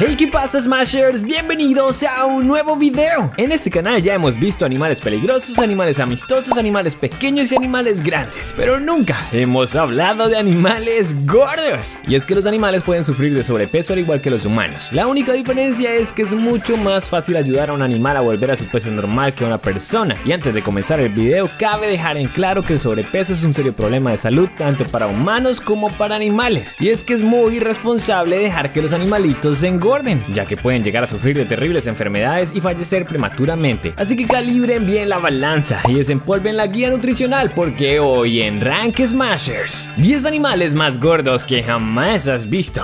Hey, ¿qué pasa, Smashers? Bienvenidos a un nuevo video. En este canal ya hemos visto animales peligrosos, animales amistosos, animales pequeños y animales grandes, pero nunca hemos hablado de animales gordos. Y es que los animales pueden sufrir de sobrepeso al igual que los humanos. La única diferencia es que es mucho más fácil ayudar a un animal a volver a su peso normal que a una persona. Y antes de comenzar el video, cabe dejar en claro que el sobrepeso es un serio problema de salud tanto para humanos como para animales. Y es que es muy irresponsable dejar que los animalitos se engorden, ya que pueden llegar a sufrir de terribles enfermedades y fallecer prematuramente. Así que calibren bien la balanza y desempolven la guía nutricional, porque hoy en Rank Smashers, 10 animales más gordos que jamás has visto.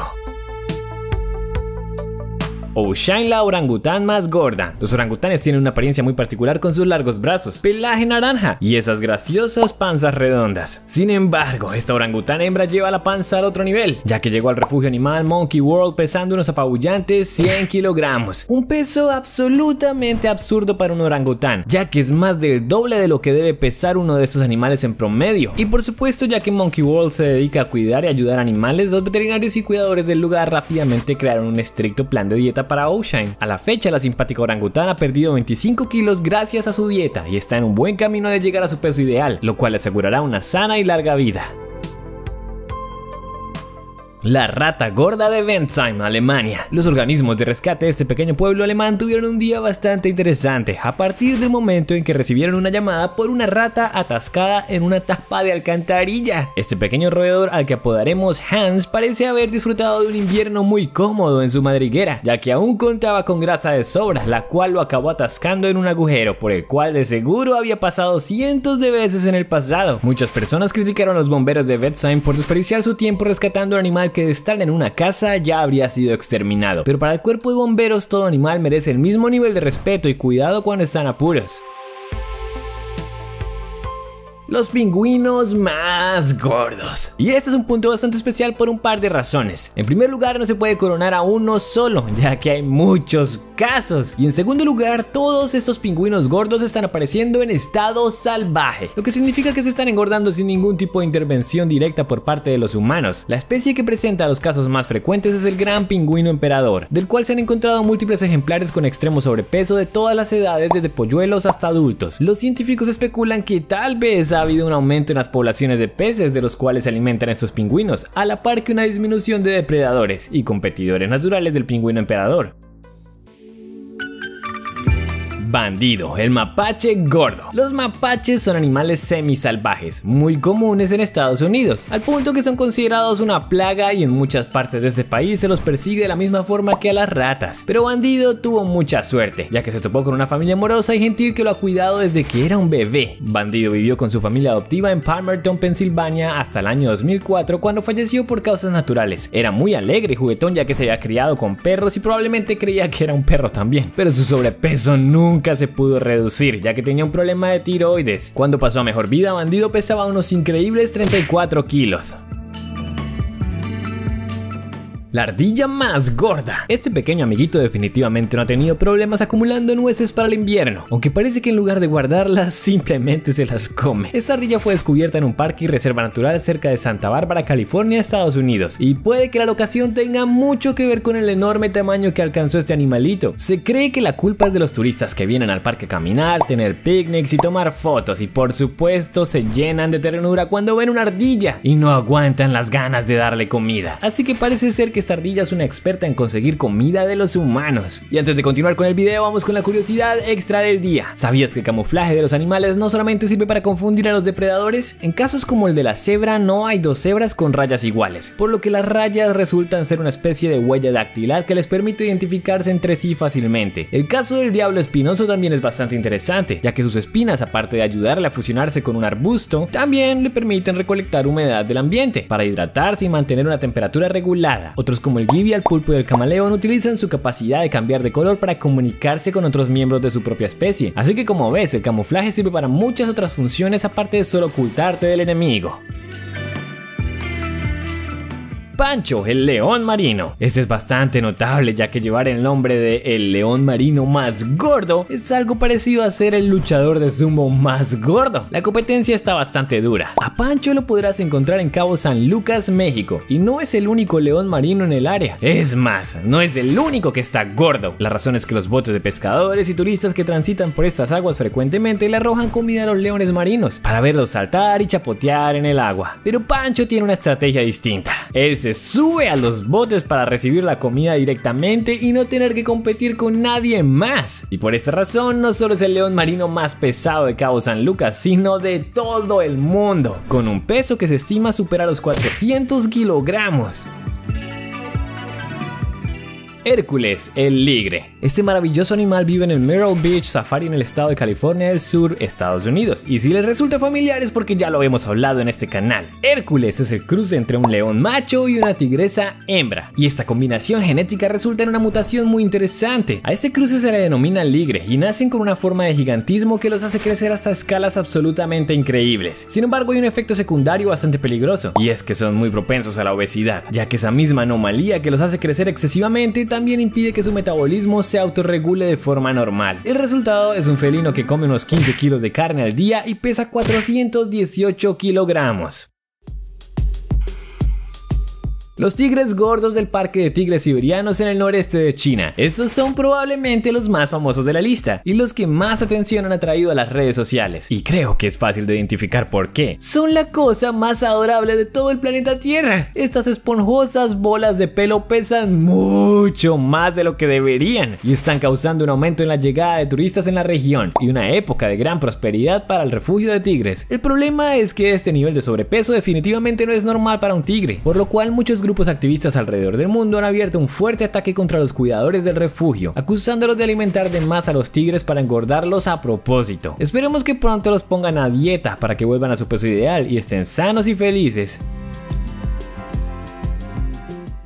Oshine, la orangután más gorda. Los orangutanes tienen una apariencia muy particular con sus largos brazos, pelaje naranja y esas graciosas panzas redondas. Sin embargo, esta orangután hembra lleva la panza al otro nivel, ya que llegó al refugio animal Monkey World pesando unos apabullantes 100 kilogramos. Un peso absolutamente absurdo para un orangután, ya que es más del doble de lo que debe pesar uno de estos animales en promedio. Y por supuesto, ya que Monkey World se dedica a cuidar y ayudar a animales, los veterinarios y cuidadores del lugar rápidamente crearon un estricto plan de dieta para Oshine. A la fecha, la simpática orangután ha perdido 25 kilos gracias a su dieta y está en un buen camino de llegar a su peso ideal, lo cual le asegurará una sana y larga vida. La rata gorda de Bensheim, Alemania. Los organismos de rescate de este pequeño pueblo alemán tuvieron un día bastante interesante a partir del momento en que recibieron una llamada por una rata atascada en una tapa de alcantarilla. Este pequeño roedor, al que apodaremos Hans, parece haber disfrutado de un invierno muy cómodo en su madriguera, ya que aún contaba con grasa de sobra, la cual lo acabó atascando en un agujero por el cual de seguro había pasado cientos de veces en el pasado. Muchas personas criticaron a los bomberos de Bensheim por desperdiciar su tiempo rescatando al animal que de estar en una casa ya habría sido exterminado. Pero para el cuerpo de bomberos, todo animal merece el mismo nivel de respeto y cuidado cuando están en apuros. Los pingüinos más gordos. Y este es un punto bastante especial por un par de razones. En primer lugar, no se puede coronar a uno solo, ya que hay muchos casos. Y en segundo lugar, todos estos pingüinos gordos están apareciendo en estado salvaje, lo que significa que se están engordando sin ningún tipo de intervención directa por parte de los humanos. La especie que presenta los casos más frecuentes es el gran pingüino emperador, del cual se han encontrado múltiples ejemplares con extremo sobrepeso de todas las edades, desde polluelos hasta adultos. Los científicos especulan que tal vez ha habido un aumento en las poblaciones de peces de los cuales se alimentan estos pingüinos, a la par que una disminución de depredadores y competidores naturales del pingüino emperador. Bandido, el mapache gordo. Los mapaches son animales semisalvajes, muy comunes en Estados Unidos, al punto que son considerados una plaga y en muchas partes de este país se los persigue de la misma forma que a las ratas. Pero Bandido tuvo mucha suerte, ya que se topó con una familia amorosa y gentil que lo ha cuidado desde que era un bebé. Bandido vivió con su familia adoptiva en Palmerton, Pensilvania, hasta el año 2004, cuando falleció por causas naturales. Era muy alegre y juguetón, ya que se había criado con perros y probablemente creía que era un perro también, pero su sobrepeso nunca se pudo reducir, ya que tenía un problema de tiroides. Cuando pasó a mejor vida, Bandido pesaba unos increíbles 34 kilos. La ardilla más gorda. Este pequeño amiguito definitivamente no ha tenido problemas acumulando nueces para el invierno, aunque parece que en lugar de guardarlas, simplemente se las come. Esta ardilla fue descubierta en un parque y reserva natural cerca de Santa Bárbara, California, Estados Unidos, y puede que la locación tenga mucho que ver con el enorme tamaño que alcanzó este animalito. Se cree que la culpa es de los turistas que vienen al parque a caminar, tener picnics y tomar fotos, y por supuesto se llenan de ternura cuando ven una ardilla y no aguantan las ganas de darle comida. Así que parece ser que esta ardilla es una experta en conseguir comida de los humanos. Y antes de continuar con el video, vamos con la curiosidad extra del día. ¿Sabías que el camuflaje de los animales no solamente sirve para confundir a los depredadores? En casos como el de la cebra, no hay dos cebras con rayas iguales, por lo que las rayas resultan ser una especie de huella dactilar que les permite identificarse entre sí fácilmente. El caso del diablo espinoso también es bastante interesante, ya que sus espinas, aparte de ayudarle a fusionarse con un arbusto, también le permiten recolectar humedad del ambiente para hidratarse y mantener una temperatura regulada. Otros como el guibi, el pulpo y el camaleón utilizan su capacidad de cambiar de color para comunicarse con otros miembros de su propia especie. Así que, como ves, el camuflaje sirve para muchas otras funciones aparte de solo ocultarte del enemigo. Pancho, el león marino. Este es bastante notable, ya que llevar el nombre de el león marino más gordo es algo parecido a ser el luchador de sumo más gordo. La competencia está bastante dura. A Pancho lo podrás encontrar en Cabo San Lucas, México, y no es el único león marino en el área. Es más, no es el único que está gordo. La razón es que los botes de pescadores y turistas que transitan por estas aguas frecuentemente le arrojan comida a los leones marinos para verlos saltar y chapotear en el agua. Pero Pancho tiene una estrategia distinta. Él se sube a los botes para recibir la comida directamente y no tener que competir con nadie más. Y por esta razón no solo es el león marino más pesado de Cabo San Lucas, sino de todo el mundo, con un peso que se estima supera los 400 kilogramos. Hércules, el ligre. Este maravilloso animal vive en el Merrill Beach Safari en el estado de California del Sur, Estados Unidos. Y si les resulta familiar es porque ya lo hemos hablado en este canal. Hércules es el cruce entre un león macho y una tigresa hembra. Y esta combinación genética resulta en una mutación muy interesante. A este cruce se le denomina ligre y nacen con una forma de gigantismo que los hace crecer hasta escalas absolutamente increíbles. Sin embargo, hay un efecto secundario bastante peligroso, y es que son muy propensos a la obesidad, ya que esa misma anomalía que los hace crecer excesivamente también impide que su metabolismo se autorregule de forma normal. El resultado es un felino que come unos 15 kilos de carne al día y pesa 418 kilogramos. Los tigres gordos del parque de tigres siberianos en el noreste de China. Estos son probablemente los más famosos de la lista y los que más atención han atraído a las redes sociales. Y creo que es fácil de identificar por qué. Son la cosa más adorable de todo el planeta Tierra. Estas esponjosas bolas de pelo pesan mucho más de lo que deberían y están causando un aumento en la llegada de turistas en la región y una época de gran prosperidad para el refugio de tigres. El problema es que este nivel de sobrepeso definitivamente no es normal para un tigre, por lo cual muchos grupos activistas alrededor del mundo han abierto un fuerte ataque contra los cuidadores del refugio, acusándolos de alimentar de más a los tigres para engordarlos a propósito. Esperemos que pronto los pongan a dieta para que vuelvan a su peso ideal y estén sanos y felices.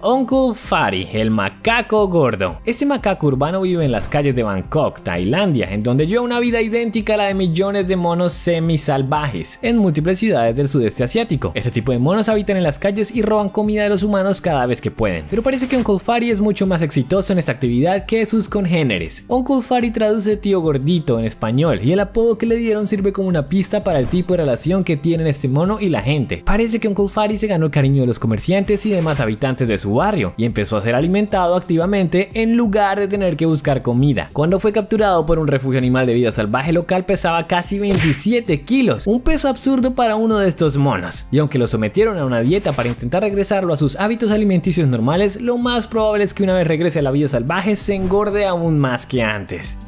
Uncle Fatty, el macaco gordo. Este macaco urbano vive en las calles de Bangkok, Tailandia, en donde lleva una vida idéntica a la de millones de monos semisalvajes en múltiples ciudades del sudeste asiático. Este tipo de monos habitan en las calles y roban comida de los humanos cada vez que pueden. Pero parece que Uncle Fatty es mucho más exitoso en esta actividad que sus congéneres. Uncle Fatty traduce tío gordito en español y el apodo que le dieron sirve como una pista para el tipo de relación que tienen este mono y la gente. Parece que Uncle Fatty se ganó el cariño de los comerciantes y demás habitantes de su barrio y empezó a ser alimentado activamente en lugar de tener que buscar comida. Cuando fue capturado por un refugio animal de vida salvaje local pesaba casi 27 kilos, un peso absurdo para uno de estos monos. Y aunque lo sometieron a una dieta para intentar regresarlo a sus hábitos alimenticios normales, lo más probable es que una vez regrese a la vida salvaje se engorde aún más que antes.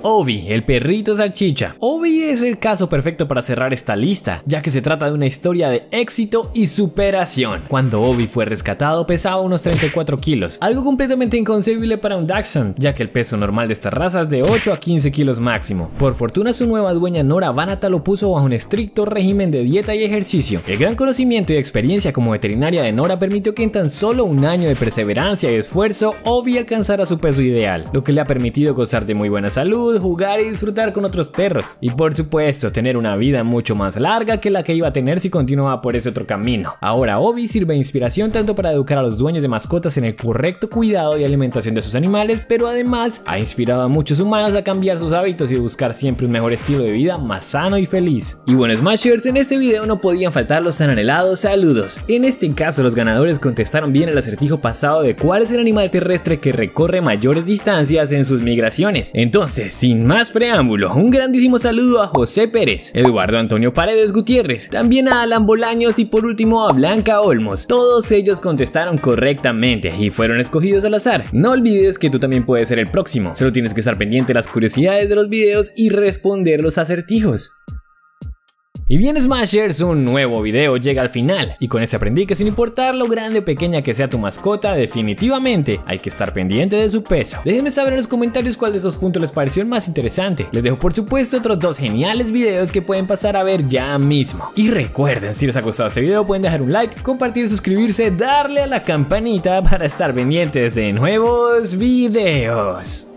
Obi, el perrito salchicha. Obi es el caso perfecto para cerrar esta lista, ya que se trata de una historia de éxito y superación. Cuando Obi fue rescatado pesaba unos 34 kilos, algo completamente inconcebible para un Dachshund, ya que el peso normal de estas razas es de 8 a 15 kilos máximo. Por fortuna su nueva dueña Nora Vanata lo puso bajo un estricto régimen de dieta y ejercicio. El gran conocimiento y experiencia como veterinaria de Nora permitió que en tan solo un año de perseverancia y esfuerzo Obi alcanzara su peso ideal, lo que le ha permitido gozar de muy buena salud, jugar y disfrutar con otros perros y por supuesto tener una vida mucho más larga que la que iba a tener si continuaba por ese otro camino. Ahora Obi sirve de inspiración tanto para educar a los dueños de mascotas en el correcto cuidado y alimentación de sus animales, pero además ha inspirado a muchos humanos a cambiar sus hábitos y buscar siempre un mejor estilo de vida más sano y feliz. Y bueno, Smashers, en este video no podían faltar los tan anhelados saludos. En este caso los ganadores contestaron bien el acertijo pasado de cuál es el animal terrestre que recorre mayores distancias en sus migraciones. Entonces, sin más preámbulos, un grandísimo saludo a José Pérez, Eduardo Antonio Paredes Gutiérrez, también a Alan Bolaños y por último a Blanca Olmos. Todos ellos contestaron correctamente y fueron escogidos al azar. No olvides que tú también puedes ser el próximo, solo tienes que estar pendiente de las curiosidades de los videos y responder los acertijos. Y bien Smashers, un nuevo video llega al final y con este aprendí que sin importar lo grande o pequeña que sea tu mascota, definitivamente hay que estar pendiente de su peso. Déjenme saber en los comentarios cuál de esos puntos les pareció el más interesante. Les dejo por supuesto otros dos geniales videos que pueden pasar a ver ya mismo. Y recuerden, si les ha gustado este video pueden dejar un like, compartir, suscribirse, darle a la campanita para estar pendientes de nuevos videos.